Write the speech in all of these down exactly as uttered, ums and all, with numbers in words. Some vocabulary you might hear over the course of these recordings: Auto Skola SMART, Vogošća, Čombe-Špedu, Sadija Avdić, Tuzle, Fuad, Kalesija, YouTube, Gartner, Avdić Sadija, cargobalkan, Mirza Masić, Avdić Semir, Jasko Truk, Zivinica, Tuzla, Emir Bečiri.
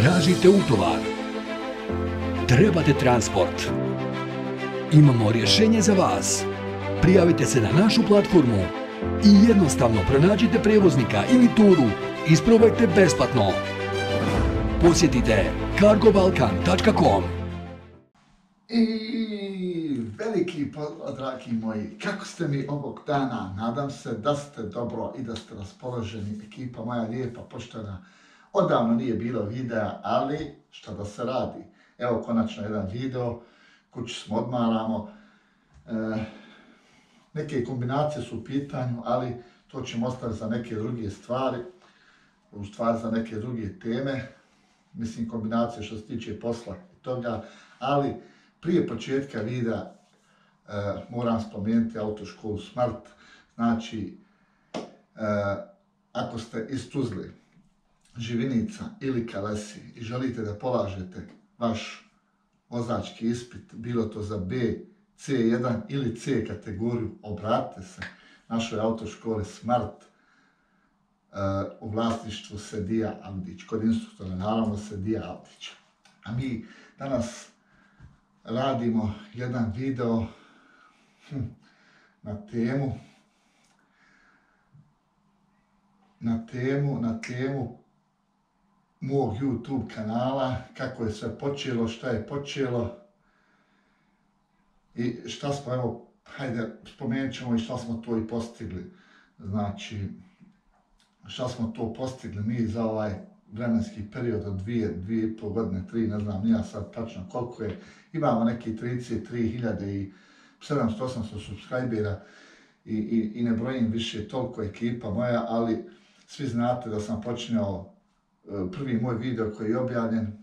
Tražite utovar. Trebate transport. Imamo rješenje za vas. Prijavite se na našu platformu i jednostavno pronađite prevoznika ili turu. Isprobajte besplatno. Posjetite Cargo Balkan točka com. I veliki pozdrav, dragi moji. Kako ste mi ovog dana? Nadam se da ste dobro i da ste raspoloženi. Ekipa moja lijepa, poštena. Odavno nije bilo videa, ali što da se radi. Evo konačno jedan video, kuću smo odmaramo. E, neke kombinacije su u pitanju, ali to ćemo ostaviti za neke druge stvari, u stvari za neke druge teme. Mislim kombinacije što se tiče posla i toga, ali prije početka videa e, moram spomenuti Auto Skola SMART. Znači, e, ako ste iz Tuzle, Zivinica ili Kalesije i želite da polažete vaš vozački ispit, bilo to za B, C jedan ili C kategoriju, obratite se našoj autoškoli SMART uh, u vlasništvu Sadija Avdić, kod instruktora naravno Sadija Avdić. A mi danas radimo jedan video hm, na temu na temu, na temu mog YouTube kanala, kako je sve počelo, šta je počelo i šta smo, evo, hajde, spomenut ćemo i šta smo to i postigli. Znači, šta smo to postigli mi za ovaj vremenski period od dvije, dvije i pol godine, tri, ne znam, nija sad tačno koliko je. Imamo neki trideset tri hiljade sedamsto osamsto subscribera i, i, i ne brojim više toliko ekipa moja, ali svi znate da sam počinjao prvi moj video koji je objavljen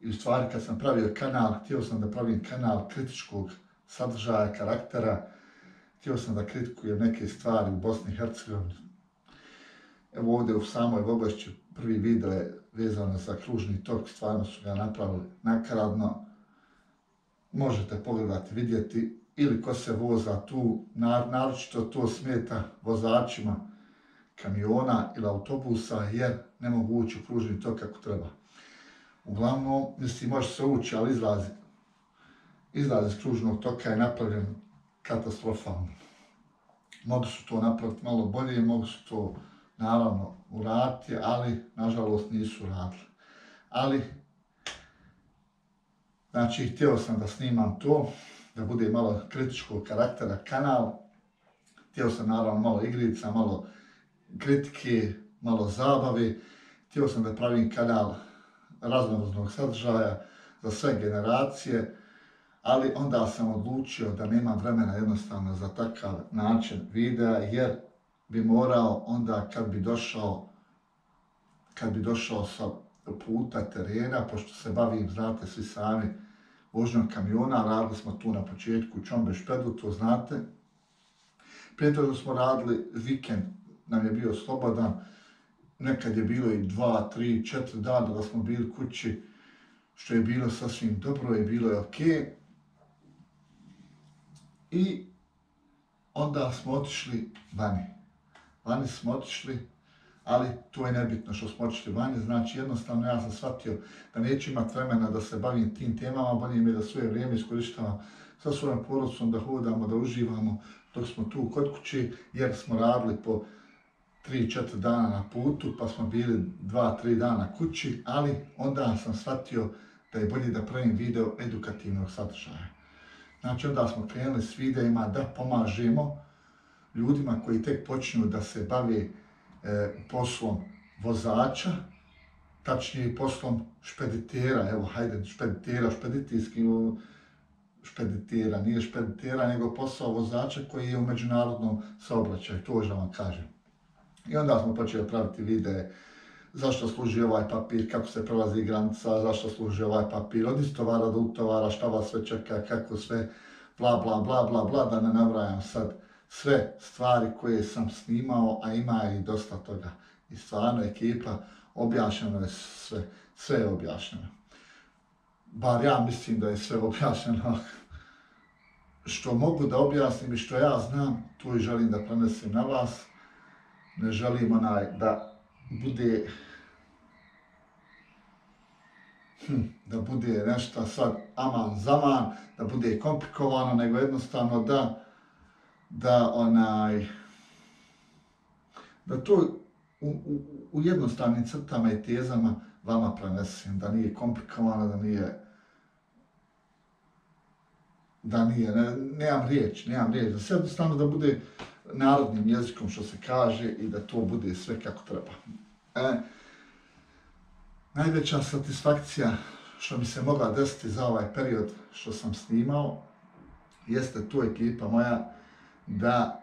i u stvari kad sam pravio kanal, htio sam da pravim kanal kritičkog sadržaja, karaktera, htio sam da kritikujem neke stvari u Bosni i Hercegovini. Evo ovdje u samoj Vogošću prvi video je vezano za kružni tok, stvarno su ga napravili nakaradno. Možete pogledati, vidjeti ili ko se voza tu, naročito to smeta vozačima kamiona ili autobusa jer ne mogu ući u kružni tok kako treba. Uglavnom, mislim, može se ući, ali izlazi. Izlaz iz kružnog toka je napravljen katastrofalno. Mogu su to napraviti malo bolje, mogu su to naravno uraditi, ali nažalost nisu radili. Ali, znači, htio sam da snimam to, da bude malo kritičkog karaktera kanal. Htio sam naravno malo igrica, malo kritike, malo zabave. Htio sam da pravim kanal raznovoznog sadržaja za sve generacije, ali onda sam odlučio da nemam vremena jednostavno za takav način videa, jer bi morao onda kad bi došao, kad bi došao sa puta terena, pošto se bavim, znate svi sami, vožnjom kamiona, radili smo tu na početku u Čombe-Špedu, to znate. Prijetom smo radili vikend, nam je bio slobodan, nekad je bilo i dva, tri, četiri dana da smo bili kući, što je bilo sasvim dobro i bilo je okej. I onda smo otišli vani. Vani smo otišli, ali to je nebitno što smo otišli vani, znači jednostavno ja sam shvatio da neću imati vremena da se bavim tim temama, bolje mi je da svoje vrijeme iskoristavam sa svojom porodicom, da hodamo, da uživamo dok smo tu kod kući, jer smo radili po tri do četiri dana na putu, pa smo bili dva do tri dana kući, ali onda sam shvatio da je bolje da pravim video edukativnog sadržaja. Znači onda smo krenuli s videima da pomažemo ljudima koji tek počinju da se bave e, poslom vozača, tačnije poslom špeditera, evo hajde špeditera, špeditijski, špeditera, nije špeditera, nego posao vozača koji je u međunarodnom saobraćaju, to da vam kažem. I onda smo počeli praviti videe zašto služi ovaj papir, kako se prelazi granica, zašto služi ovaj papir, od istovara do utovara, šta vas sve čeka, kako sve, bla bla bla bla bla, da ne nabrajam sad sve stvari koje sam snimao, a ima i dosta toga. I stvarno ekipa, objašnjeno je sve, sve je objašnjeno. Bar ja mislim da je sve objašnjeno. Što mogu da objasnim i što ja znam, tu i želim da prenesem na vas. Ne želim onaj da bude hm, da bude nešto sad aman zaman, da bude komplikovano, nego jednostavno da da onaj da to u, u, u jednostavnim crtama i tezama vama prenesim, da nije komplikovano, da nije da nije, ne, nemam riječ, nemam riječ, da sve jednostavno da bude narodnim jezikom što se kaže i da to bude sve kako treba. E, najveća satisfakcija što mi se mogla desiti za ovaj period što sam snimao jeste tu ekipa moja, da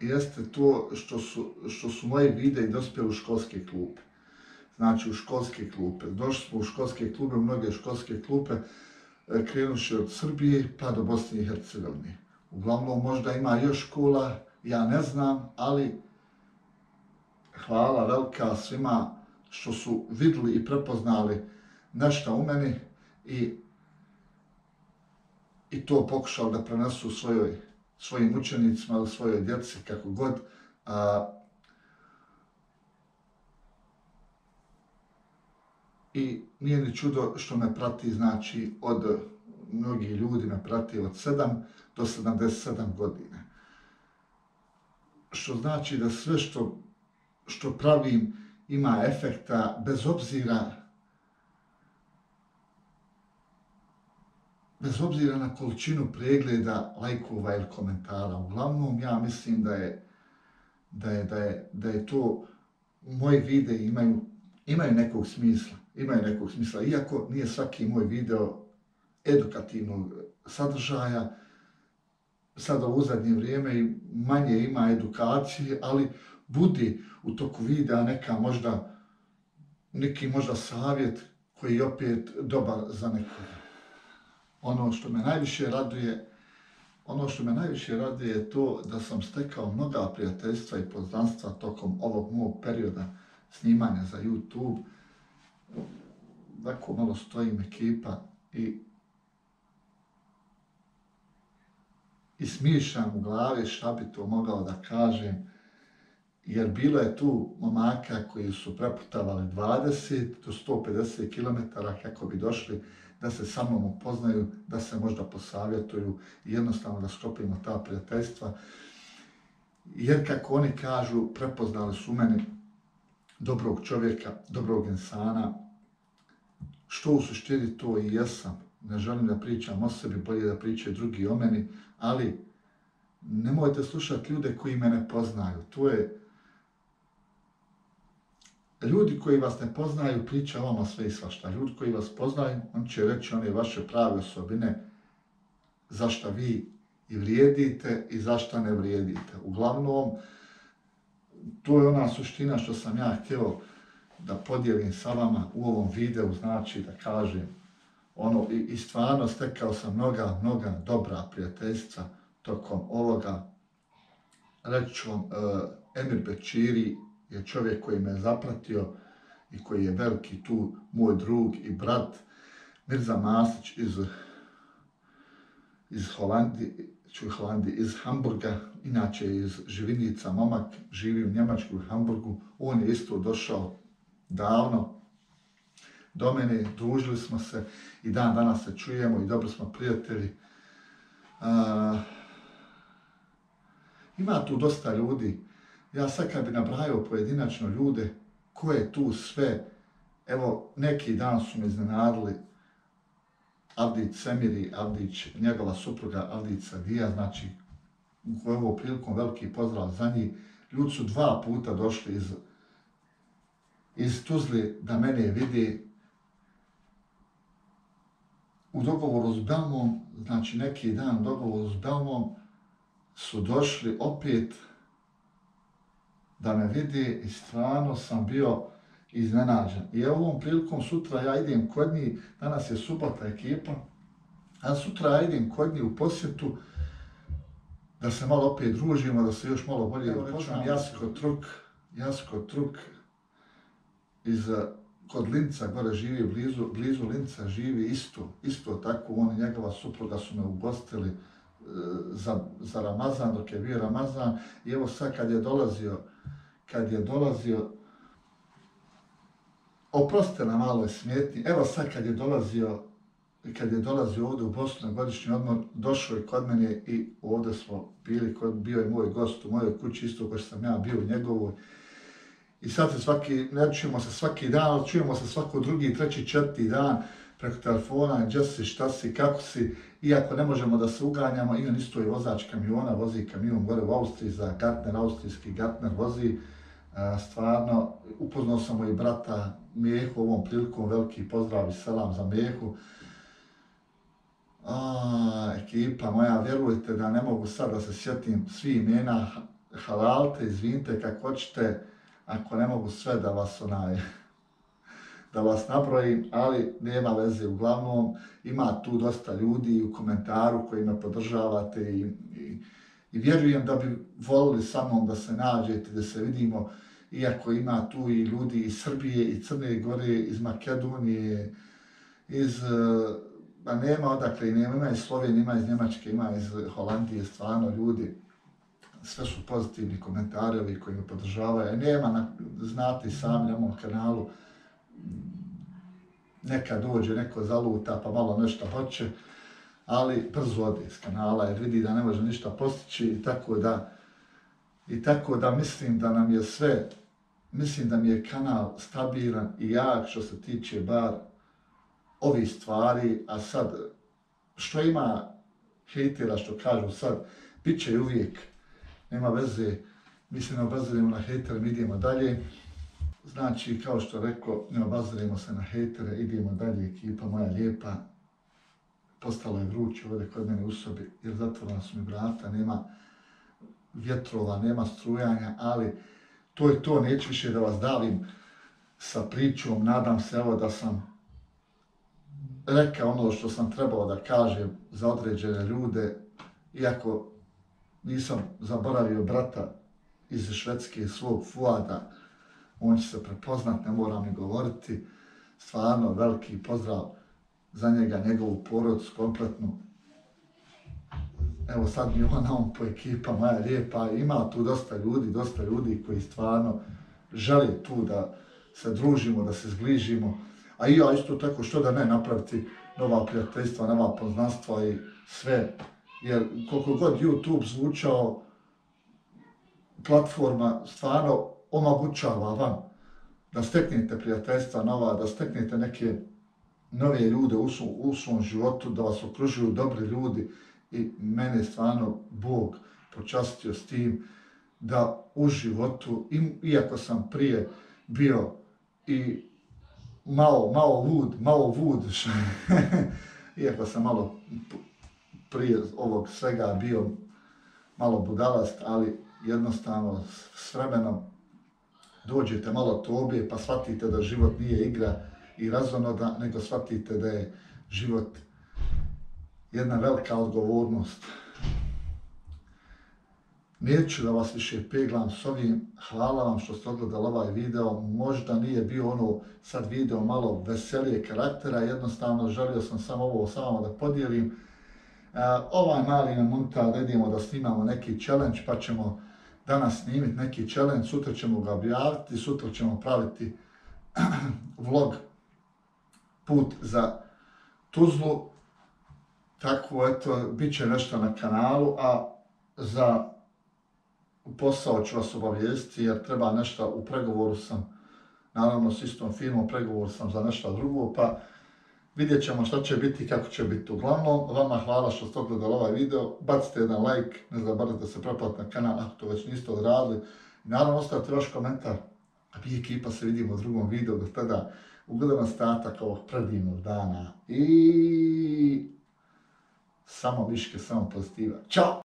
jeste to što su, što su moje videe dospjeli u školske klupe. Znači u školske klupe. Došli smo u školske klube, mnoge školske klupe, krenuši od Srbije pa do Bosne i Hercegovine. Uglavnom možda ima još škola, ja ne znam, ali hvala velika svima što su vidjeli i prepoznali nešto u meni i, i to pokušali da prenesu svojoj, svojim učenicima ili svojoj djeci, kako god. A, I nije ni čudo što me prati, znači, od mnogih ljudi me prati od sedam do sedamdeset sedam godine. Što znači da sve što, što pravim ima efekta, bez obzira, bez obzira na količinu pregleda, lajkova ili komentara. Uglavnom, ja mislim da je, da je, da je, da je to, moji videi imaju, imaju nekog smisla. Imaju nekog smisla, iako nije svaki moj video edukativnog sadržaja. Sada u zadnje vrijeme manje ima edukacije, ali budi u toku videa neka možda, neki možda savjet koji je opet dobar za nekoga. Ono što me najviše raduje, ono što me najviše raduje je to da sam stekao mnoga prijateljstva i poznanstva tokom ovog mog perioda snimanja za YouTube. Tako malo stojim ekipa i i smišljam u glavi šta bi to mogao da kažem, jer bilo je tu momaka koji su preputavali dvadeset do sto pedeset km kako bi došli da se sa mnom upoznaju, da se možda posavjetuju i jednostavno da sklopimo ta prijateljstva. Jer kako oni kažu, prepoznali su mene dobrog čovjeka, dobrog insana, što u suštini to i jesam. Ne želim da pričam o sebi, bolje da pričaju drugi o meni, ali nemojte slušati ljude koji me ne poznaju. To je... Ljudi koji vas ne poznaju pričaju vama sve i svašta. Ljudi koji vas poznaju, on će reći one vaše prave osobine, zašta vi i vrijedite i zašta ne vrijedite. Uglavnom, to je ona suština što sam ja htio da podijelim sa vama u ovom videu, znači da kažem ono, i, i stvarno stekao sam mnoga, mnoga dobra prijateljstva tokom ovoga. Reći ću vam, e, Emir Bečiri je čovjek koji me zapratio i koji je veliki tu moj drug i brat. Mirza Masić iz, iz Holandije, u Holandiji, iz Hamburga, inače iz Živinica, momak, živi u Njemačku, u Hamburgu. On je isto došao davno do mene, družili smo se i dan danas se čujemo i dobro smo prijatelji. Uh, ima tu dosta ljudi. Ja sad kad bi nabrajao pojedinačno ljude, ko je tu sve, evo neki dan su me iznenadili, Avdić Semir, Avdić, njegova supruga Avdić Sadija, znači u ovom prilikom veliki pozdrav za njih. Ljudi su dva puta došli iz, iz Tuzle da mene vide u dogovoru s Belmom, znači neki dan u dogovoru s Belmom su došli opet da me vide i stvarno sam bio iznenađen. I ovom prilikom sutra ja idem kod njih, danas je subota ekipa, a sutra ja idem kod njih u posjetu da se malo opet družimo, da se još malo bolje upoznam. Jasko Truk, Jasko Truk iz, kod Linca, gore živi, blizu, blizu Linca živi isto, isto tako, on i njegova supruga su me ugostili za, za Ramazan, dok je bio Ramazan. I evo sad kad je dolazio, kad je dolazio oprostite na maloj smetnji. Evo sad kad je dolazio, kad je dolazio ovdje u Bosnu na godišnji odmor, došao je kod mene i ovdje smo bili, bio je moj gost u mojoj kući, isto koji sam ja bio u njegovoj. I sad se svaki, ne čujemo se svaki dan, ali čujemo se svako drugi, treći, četvrti dan preko telefona, gdje si, šta si, kako si, iako ne možemo da se uganjamo, i on isto je vozač kamiona, vozi kamion gore u Austriji za Gartner, austrijski Gartner vozi. Stvarno, upoznao sam moj brata Mehu ovom prilikom, veliki pozdrav i selam za Mehu. A, ekipa moja, vjerujte da ne mogu sad da se sjetim svi imena, halalte, izvinite kako hoćete, ako ne mogu sve da vas onaj, da vas nabrojim, ali nema veze, uglavnom ima tu dosta ljudi u komentaru koji me podržavate i, i, i vjerujem da bi volili sa mnom da se nađete, da se vidimo, iako ima tu i ljudi iz Srbije, i Crne Gore, iz Makedonije, iz... Pa nema odakle, ima iz Slovenije, ima iz Njemačke, ima iz Holandije, stvarno ljudi. Sve su pozitivni komentari ovi koji me podržavaju. Nema, znate i sami na mom kanalu, neka dođe, neko zaluta pa malo nešto hoće, ali brzo ode s kanala jer vidi da ne može ništa postići i tako da, i tako da mislim da nam je sve, mislim da mi je kanal stabilan i jak što se tiče bar ovi stvari, a sad što ima hejtera što kažu sad, bit će uvijek, nema veze, mi se ne obazirimo na hejtere, mi idemo dalje. Znači, kao što rekao, ne obazirimo se na hejtere, idemo dalje, ekipa moja lijepa. Postalo je vruće ovdje kod mene u sobi, jer zatvorena su mi vrata, nema vjetrova, nema strujanja, ali to je to, neću više da vas davim sa pričom, nadam se evo da sam rekao ono što sam trebao da kažem za određene ljude, iako nisam zaboravio brata iz Švedske, svog Fuada, on će se prepoznat, ne moram ni govoriti, stvarno veliki pozdrav za njega, njegovu porodicu kompletnu. Evo sad mi ona on po ekipa moja lijepa, ima tu dosta ljudi, dosta ljudi koji stvarno žele tu da se družimo, da se zbližimo. A i ja isto tako, što da ne, napraviti nova prijateljstva, nova poznanstva i sve. Jer koliko god YouTube zvučao, platforma stvarno omogućava vam da steknete prijateljstva nova, da steknete neke nove ljude u svom životu, da vas okružuju dobri ljudi. I mene stvarno Bog počastio s tim da u životu, iako sam prije bio i Malo, malo vud, malo vud, iako sam malo prije ovog svega bio malo budalast, ali jednostavno s vremenom dođete malo tobe pa shvatite da život nije igra i razonoda, nego shvatite da je život jedna velika odgovornost. Neću da vas više peglam s ovim, hvala vam što ste odgledali ovaj video, možda nije bio ono sad video malo veselije karaktera, jednostavno želio sam samo ovo samo da podijelim. Ovaj mali nam monta da idemo da snimamo neki challenge, pa ćemo danas snimiti neki challenge, sutra ćemo ga objaviti, sutra ćemo praviti vlog put za Tuzlu, tako eto, bit će nešto na kanalu, a za posao ću vas obavijestiti jer treba nešto, u pregovoru sam, naravno s istom firmom, pregovor sam za nešto drugo, pa vidjet ćemo šta će biti i kako će biti. Uglavnom, vama hvala što ste gledali ovaj video, bacite jedan like, ne zaboravite da se pretplatite na kanal ako to već niste odradili. Naravno, ostavite vaš komentar, a mi ekipa se vidimo u drugom videu, do tada ugodan ostatak ovog predivnog dana i samo miške, samo pozitiva. Ćao!